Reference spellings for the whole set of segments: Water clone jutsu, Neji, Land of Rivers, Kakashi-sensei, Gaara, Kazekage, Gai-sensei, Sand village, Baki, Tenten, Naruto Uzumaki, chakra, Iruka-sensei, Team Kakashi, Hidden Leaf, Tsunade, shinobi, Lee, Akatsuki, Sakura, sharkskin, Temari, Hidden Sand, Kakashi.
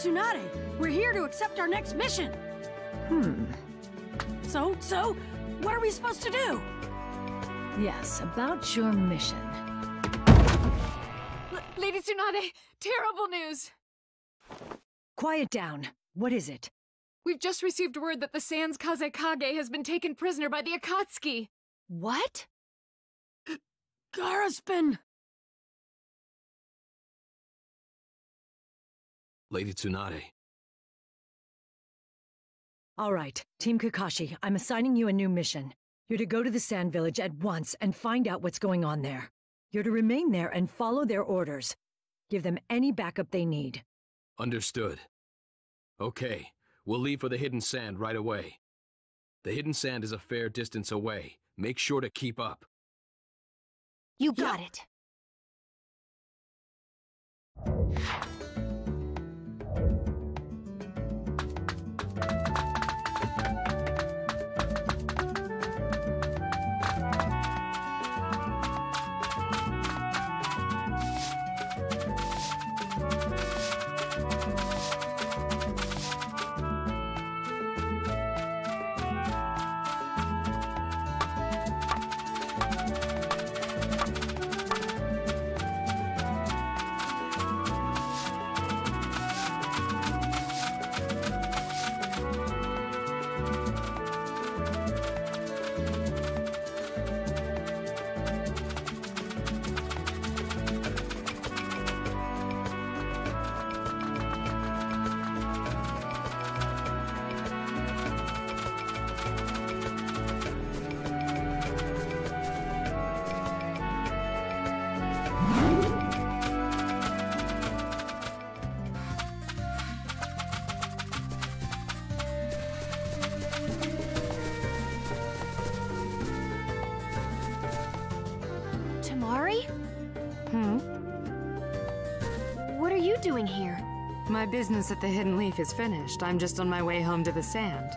Tsunade, we're here to accept our next mission. So, what are we supposed to do? Yes, about your mission. Lady Tsunade, terrible news. Quiet down. What is it? We've just received word that the Sands Kazekage has been taken prisoner by the Akatsuki. What? Gaara's been... Lady Tsunade. All right, Team Kakashi, I'm assigning you a new mission. You're to go to the Sand Village at once and find out what's going on there. You're to remain there and follow their orders. Give them any backup they need. Understood. Okay, we'll leave for the Hidden Sand right away. The Hidden Sand is a fair distance away. Make sure to keep up. You got it. My business at the Hidden Leaf is finished. I'm just on my way home to the Sand.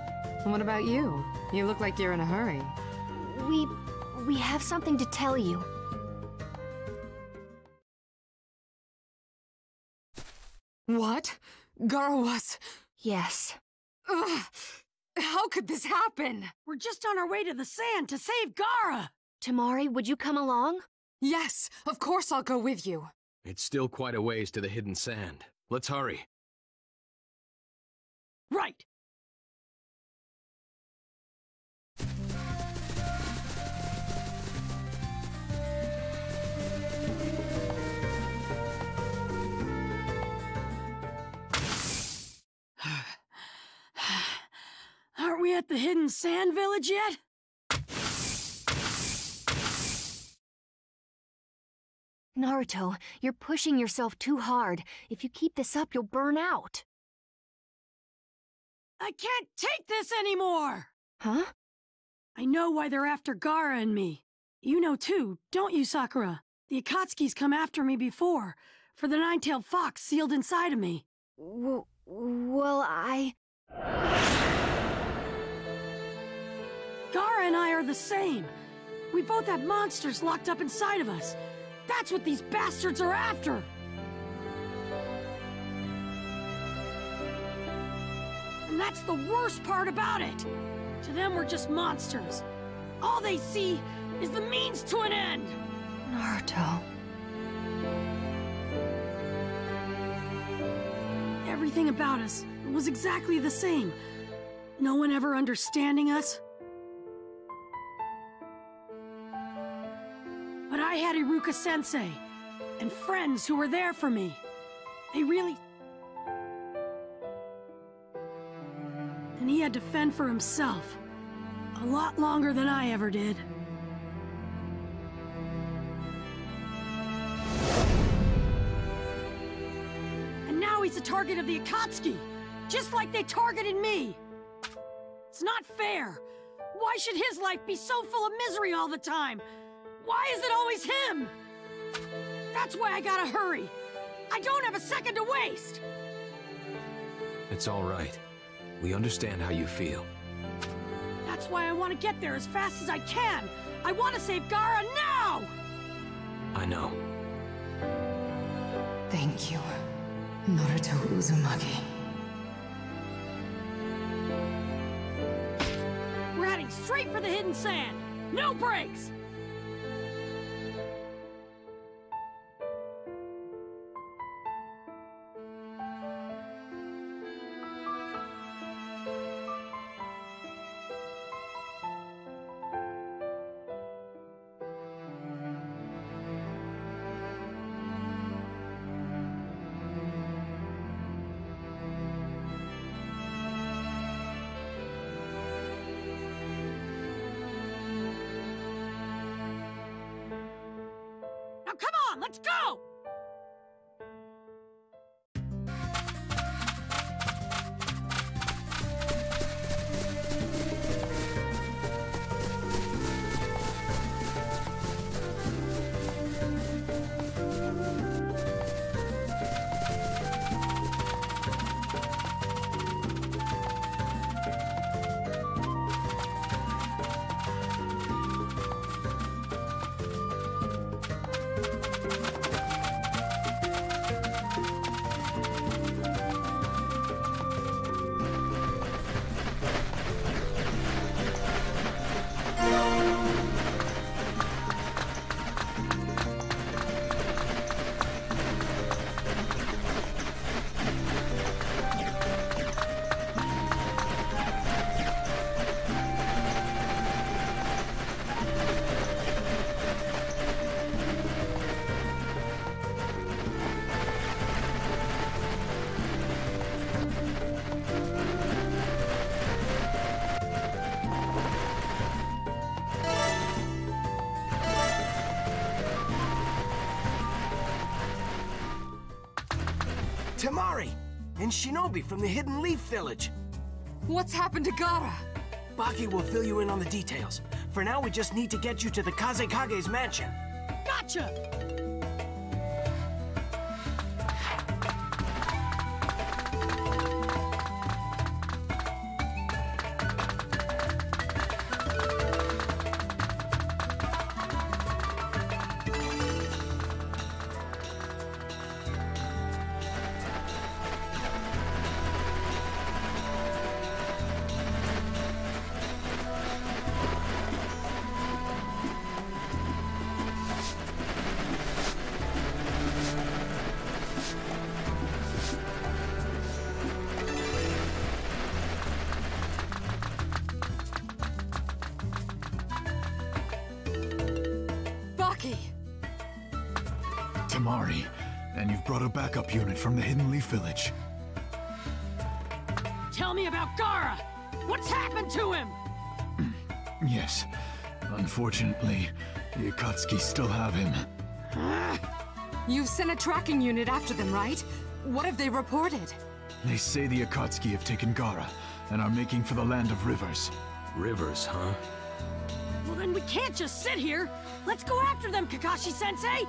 What about you? You look like you're in a hurry. We have something to tell you. What? Gaara was... Yes. Ugh. How could this happen? We're just on our way to the Sand to save Gaara! Temari, would you come along? Yes, of course I'll go with you. It's still quite a ways to the Hidden Sand. Let's hurry. Right! Aren't we at the Hidden Sand Village yet? Naruto, you're pushing yourself too hard. If you keep this up, you'll burn out. I can't take this anymore! Huh? I know why they're after Gaara and me. You know too, don't you, Sakura? The Akatsuki's come after me before, for the Nine-Tailed Fox sealed inside of me. Well, I... Gaara and I are the same. We both have monsters locked up inside of us. That's what these bastards are after! And that's the worst part about it! To them, we're just monsters. All they see is the means to an end! Naruto... Everything about us was exactly the same. No one ever understanding us. But I had Iruka-sensei, and friends who were there for me. They really... And he had to fend for himself. A lot longer than I ever did. And now he's the target of the Akatsuki, just like they targeted me! It's not fair! Why should his life be so full of misery all the time? Why is it always him? That's why I gotta hurry. I don't have a second to waste. It's all right. We understand how you feel. That's why I want to get there as fast as I can. I want to save Gaara now! I know. Thank you, Naruto Uzumaki. We're heading straight for the Hidden Sand. No breaks! Let's go! Temari! And Shinobi from the Hidden Leaf Village! What's happened to Gaara? Baki will fill you in on the details. For now, we just need to get you to the Kazekage's mansion. Gotcha! Temari, and you've brought a backup unit from the Hidden Leaf village. Tell me about Gaara! What's happened to him? Yes. Unfortunately, the Akatsuki still have him. You've sent a tracking unit after them, right? What have they reported? They say the Akatsuki have taken Gaara and are making for the Land of Rivers. Rivers, huh? Well, then we can't just sit here. Let's go after them, Kakashi-sensei!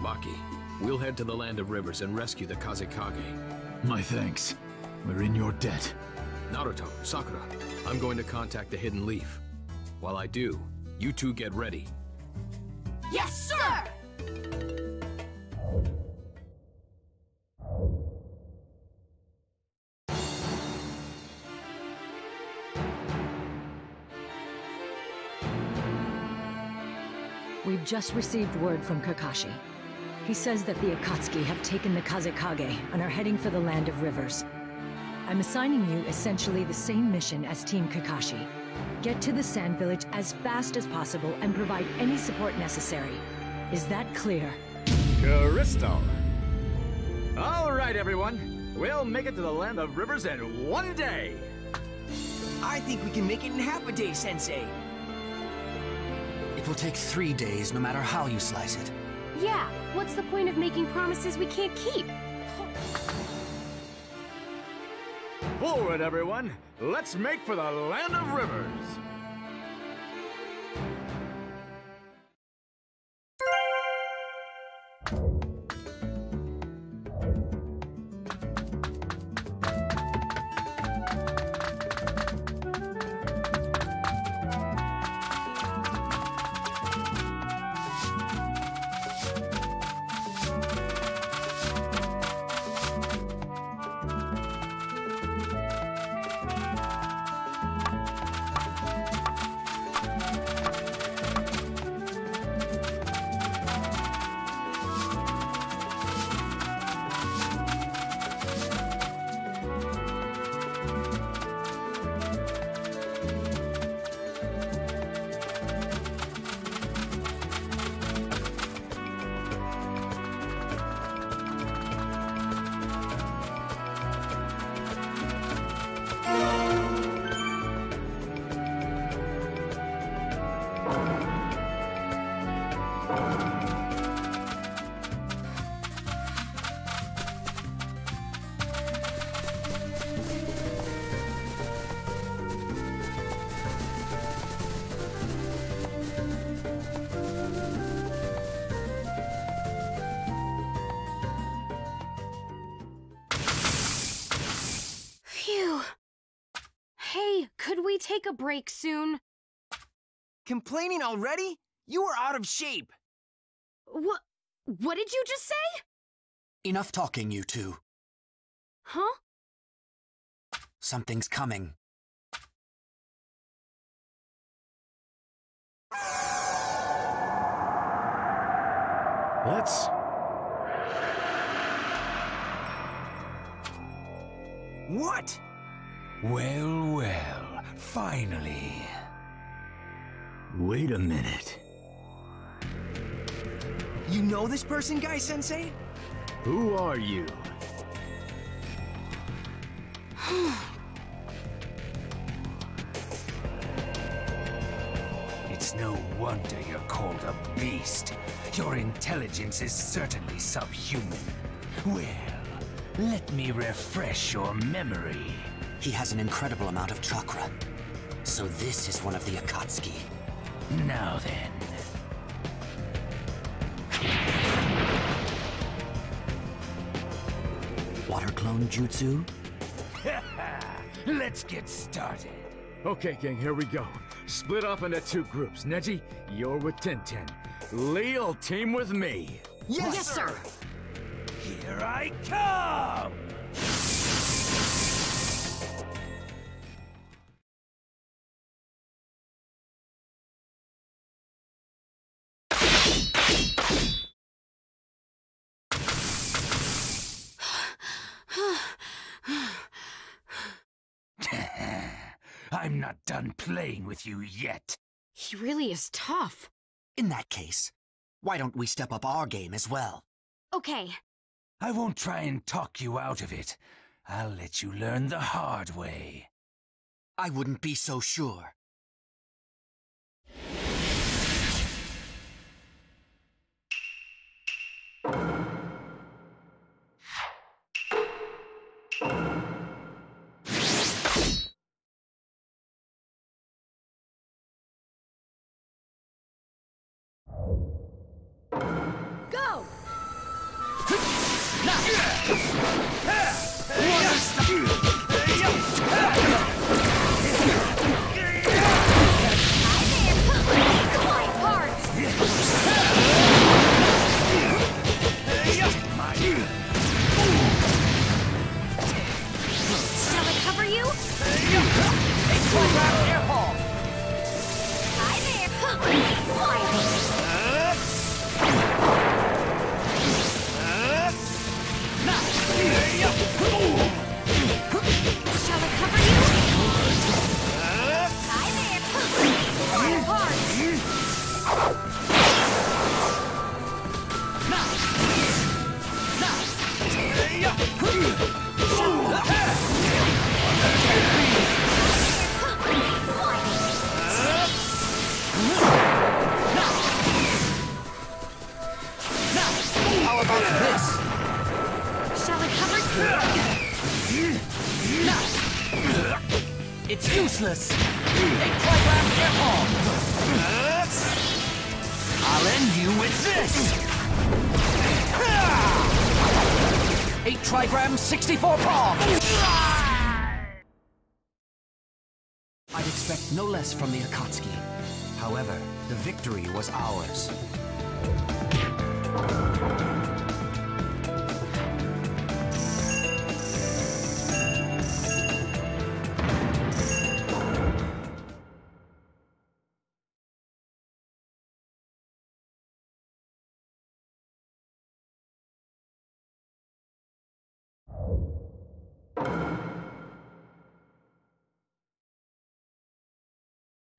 Baki, we'll head to the Land of Rivers and rescue the Kazekage. My thanks. We're in your debt. Naruto, Sakura, I'm going to contact the Hidden Leaf. While I do, you two get ready. Yes, sir! We've just received word from Kakashi. He says that the Akatsuki have taken the Kazekage and are heading for the Land of Rivers. I'm assigning you essentially the same mission as Team Kakashi. Get to the Sand Village as fast as possible and provide any support necessary. Is that clear? Crystal. All right, everyone. We'll make it to the Land of Rivers in one day. I think we can make it in half a day, Sensei. It will take 3 days, no matter how you slice it. Yeah, what's the point of making promises we can't keep? Forward, everyone! Let's make for the Land of Rivers! Take a break soon. Complaining already? You are out of shape. What did you just say? Enough talking, you two. Huh? Something's coming. What? Well, well. Finally. Wait a minute. You know this person, Gai-sensei? Who are you? It's no wonder you're called a beast. Your intelligence is certainly subhuman. Well, let me refresh your memory. He has an incredible amount of chakra. So this is one of the Akatsuki. Now then. Water clone jutsu? Let's get started. Okay, gang, here we go. Split up into two groups. Neji, you're with Tenten. Lee, you'll team with me. Yes, sir! Here I come! I'm not done playing with you yet. He really is tough. In that case, Why don't we step up our game as well? Okay. I won't try and talk you out of it. I'll let you learn the hard way. I wouldn't be so sure. From the Akatsuki. However, the victory was ours.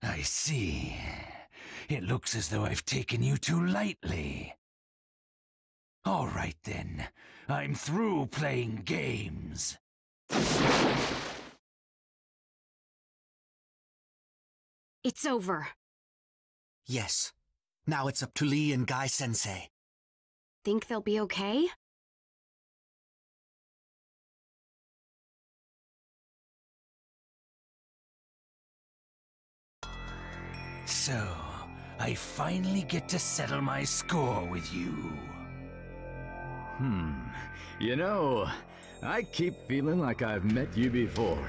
I see. It looks as though I've taken you too lightly. All right then, I'm through playing games. It's over. Yes. Now it's up to Lee and Gai-sensei. Think they'll be okay? So, I finally get to settle my score with you. You know, I keep feeling like I've met you before.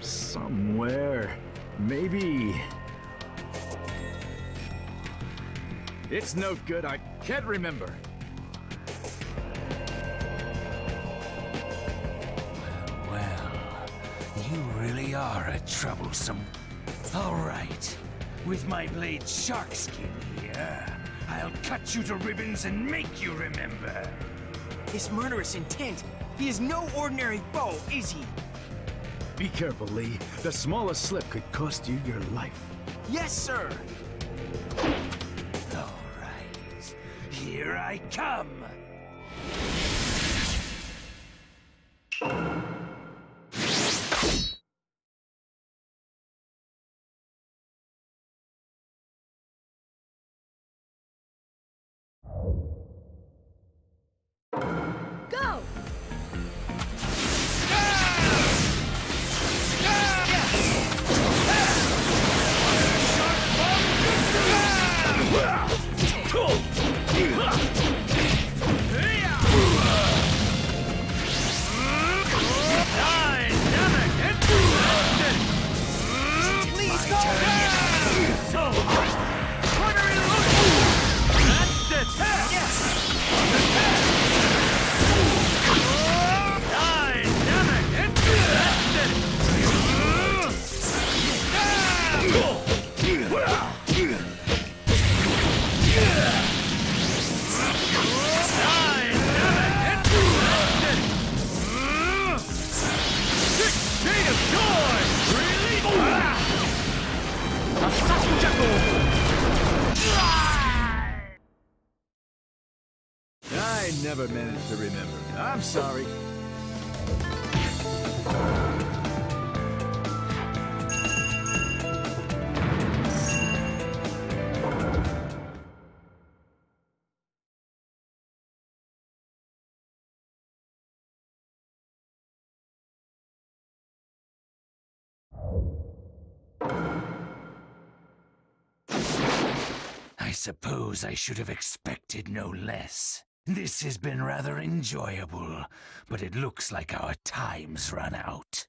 Somewhere. Maybe. It's no good, I can't remember. Well, you really are a troublesome... All right. With my blade sharkskin here, I'll cut you to ribbons and make you remember. His murderous intent, he is no ordinary foe, is he? Be careful, Lee. The smallest slip could cost you your life. Yes, sir! All right, here I come! That's it! Yes! never meant to remember. I'm sorry. I suppose I should have expected no less. This has been rather enjoyable, but it looks like our time's run out.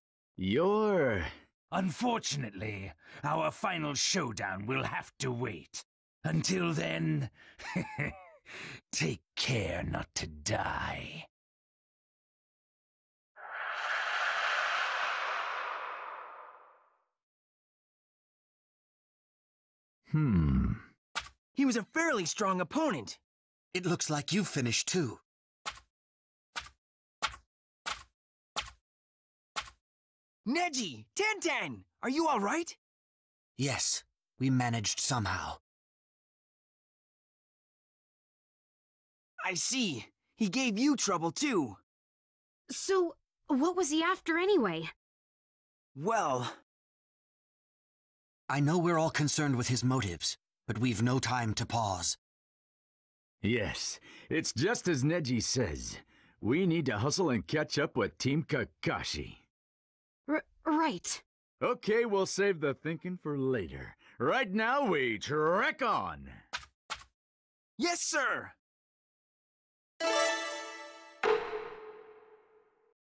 Unfortunately, our final showdown will have to wait. Until then, take care not to die. He was a fairly strong opponent. It looks like you finished too. Neji! Tenten! Are you alright? Yes, we managed somehow. I see. He gave you trouble too. So, what was he after anyway? Well... I know we're all concerned with his motives. But we've no time to pause. Yes, it's just as Neji says. We need to hustle and catch up with Team Kakashi. Right. Okay, we'll save the thinking for later. Right now, we trek on! Yes, sir!